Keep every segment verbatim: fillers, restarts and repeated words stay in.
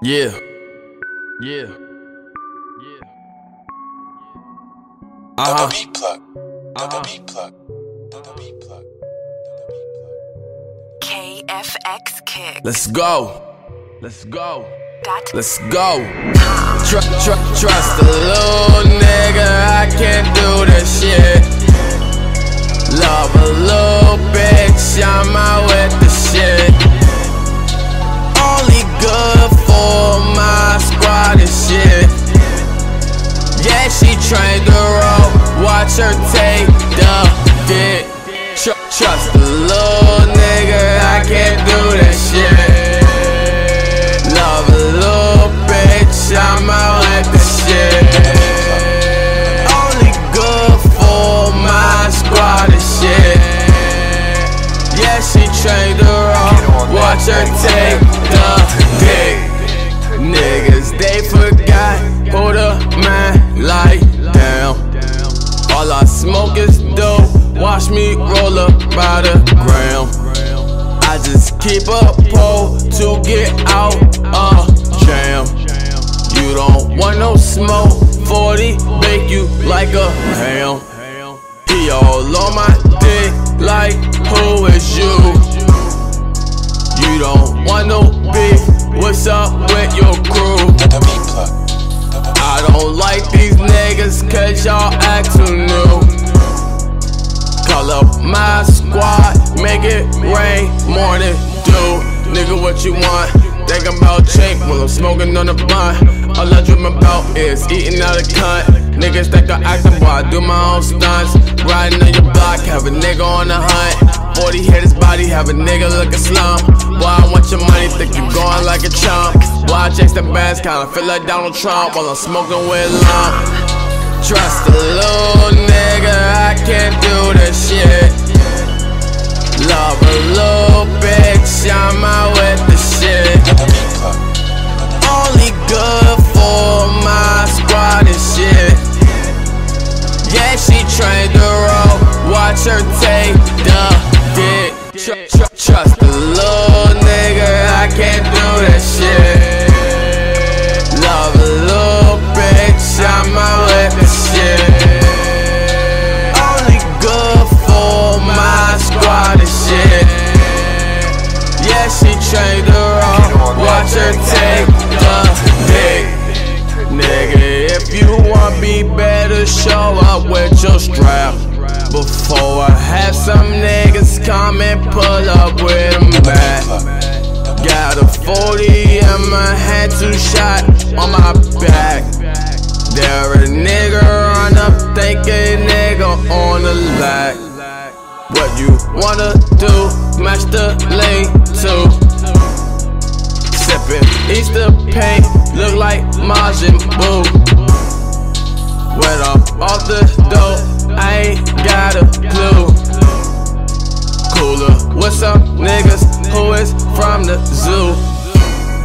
Yeah. Yeah. Yeah. Double uh-huh. B plug. Double uh-huh. B plug. Double B plug. Double B plug. K F X Kick. Let's go. Let's go. Dot. Let's go. Tr tr trust the little nigga. I can't do this shit. Love a little bitch. I'm out with the shit. Only good for my squad and shit. Yeah, she trained the road. Watch her take the dick. Tr trust the little nigga. I can't do this shit. I'm out at the shit. Only good for my squad and shit. Yeah, she trained her off. Watch her take the dick. Niggas, they forgot who the man like down. All I smoke is dope. Watch me roll up by the ground. I just keep a pole to get out a jam. You don't want no smoke, forty make you like a ham. He all on my dick like who is you? You don't want no beef, what's up with your crew? I don't like these niggas cause y'all act too new. Call up my squad, make it rain, morning dew. Nigga what you want? Thinking about Jake while I'm smoking on the blunt. All I dream about is eating out of cunt. Niggas think I'm acting while I do my own stunts. Riding on your block, have a nigga on the hunt. forty hit his body, have a nigga looking slump. Boy, I want your money, think you going like a chump. Boy, I chase the bands, kinda feel like Donald Trump while I'm smoking with lump. Trust the little nigga, I can't do this shit. Love a little bitch, I'm out with the shit. Only good for my squad and shit. Yeah, she trained the road. Watch her take the dick. Tr tr trust the little nigga, I can't do that shit. Love a little bitch, I'm out with the shit. Only good for my squad and shit. Yeah, she trained the road. Watch her take. Nigga, if you want me better, show up with your strap. Before I have some niggas come and pull up with them back. Got a forty in my hand, two shot on my back. There a nigga on up, thinking nigga on the lag. What you wanna do, match the lane too. Easter paint, look like Majin Buu. When I'm off the dope, I ain't got a clue. Cooler with some niggas who is from the zoo.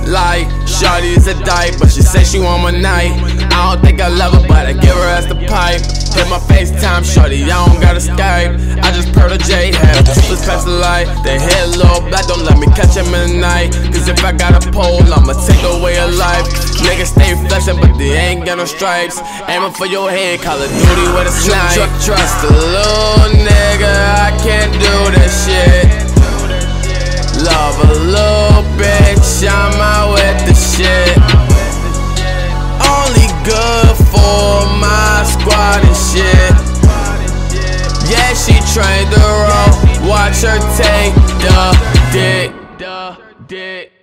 Like, shawty is a dyke, but she said she want my night. I don't think I love her, but I give her ass the pipe. Hit my FaceTime, shawty, I don't gotta Skype. I just purred a J-Hab, two past the light. They hit low, black, don't let me catch him in the night. Cause if I got a pole, I'ma take away a life. Niggas stay flexing, but they ain't got no stripes. Aimin' for your head, Call of Duty with a snipe. Trust the little nigga, I can't do that shit. Love a little bitch, I'm out with the shit. Only good for my squad and shit. Yeah, she trained the road. Watch her take the dick.